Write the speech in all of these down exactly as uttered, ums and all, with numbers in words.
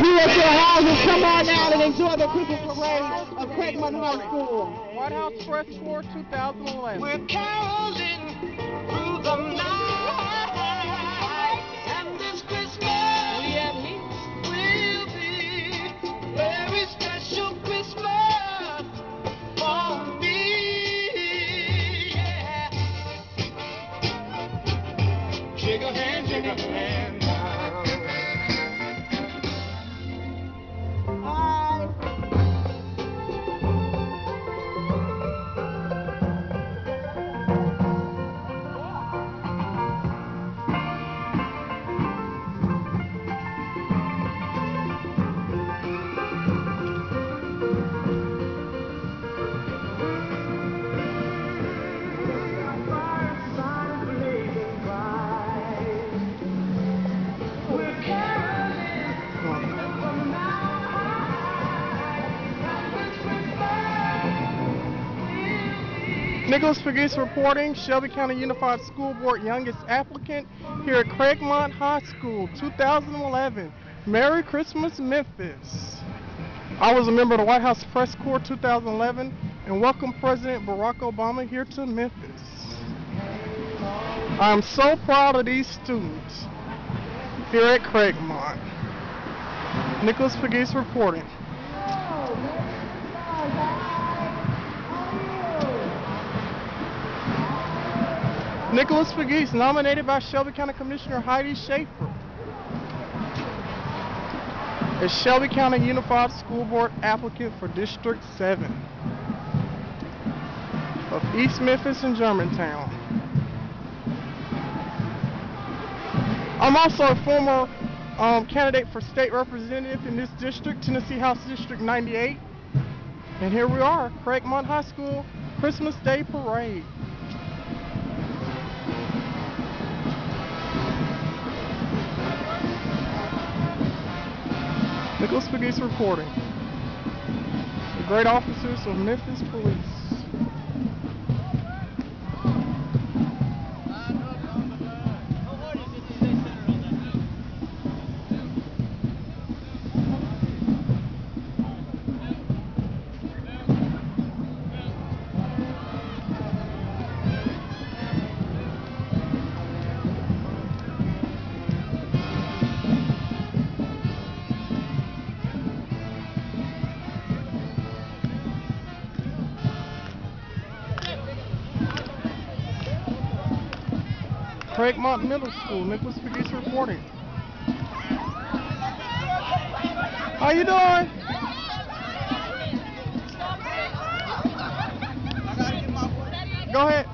of you at your houses, come on out and enjoy the cricket parade of Craigmont High School. White House Press Corps two thousand eleven. We're caroling through the night, and this Christmas we at least will be very special Christmas for me. Yeah. Shake a hand, shake a hand. Nicholas Pegues reporting, Shelby County Unified School Board youngest applicant here at Craigmont High School two thousand eleven. Merry Christmas, Memphis. I was a member of the White House Press Corps two thousand eleven and welcome President Barack Obama here to Memphis. I'm so proud of these students here at Craigmont. Nicholas Pegues reporting. Nicholas Pegues, nominated by Shelby County Commissioner Heidi Schaefer as Shelby County Unified School Board applicant for District seven of East Memphis and Germantown. I'm also a former um, candidate for state representative in this district, Tennessee House District ninety-eight. And here we are, Craigmont High School Christmas Day Parade. Nicholas Pegues reporting. The great officers of Memphis Police. Breakmont Middle School, Nicholas Pegues reporting. How you doing? Go ahead.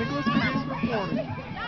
Nicholas Pegues reporting.